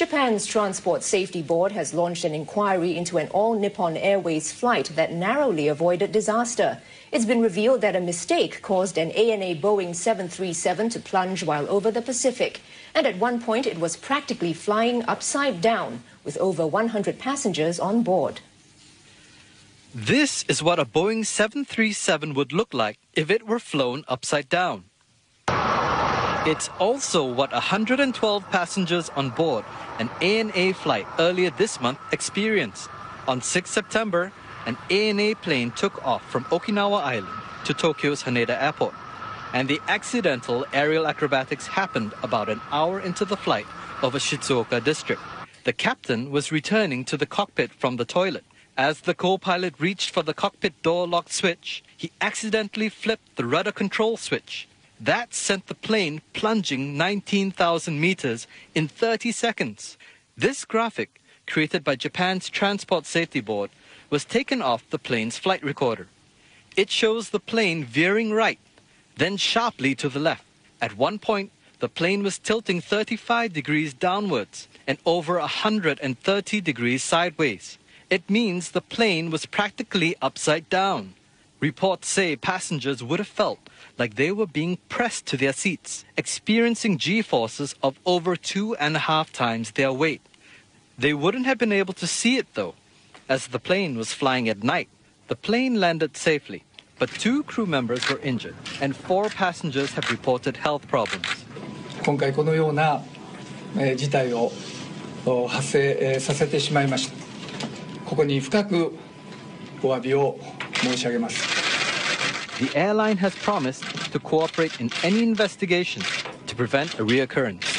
Japan's Transport Safety Board has launched an inquiry into an All Nippon Airways flight that narrowly avoided disaster. It's been revealed that a mistake caused an ANA Boeing 737 to plunge while over the Pacific. And at one point, it was practically flying upside down, with over 100 passengers on board. This is what a Boeing 737 would look like if it were flown upside down. It's also what 112 passengers on board an ANA flight earlier this month experienced. On 6 September, an ANA plane took off from Okinawa Island to Tokyo's Haneda Airport, and the accidental aerial acrobatics happened about an hour into the flight over Shizuoka District. The captain was returning to the cockpit from the toilet. As the co-pilot reached for the cockpit door lock switch, he accidentally flipped the rudder control switch. That sent the plane plunging 19,000 meters in 30 seconds. This graphic, created by Japan's Transport Safety Board, was taken off the plane's flight recorder. It shows the plane veering right, then sharply to the left. At one point, the plane was tilting 35 degrees downwards and over 130 degrees sideways. It means the plane was practically upside down. Reports say passengers would have felt like they were being pressed to their seats, experiencing G-forces of over 2.5 times their weight. They wouldn't have been able to see it, though, as the plane was flying at night. The plane landed safely, but 2 crew members were injured, and 4 passengers have reported health problems. The airline has promised to cooperate in any investigation to prevent a reoccurrence.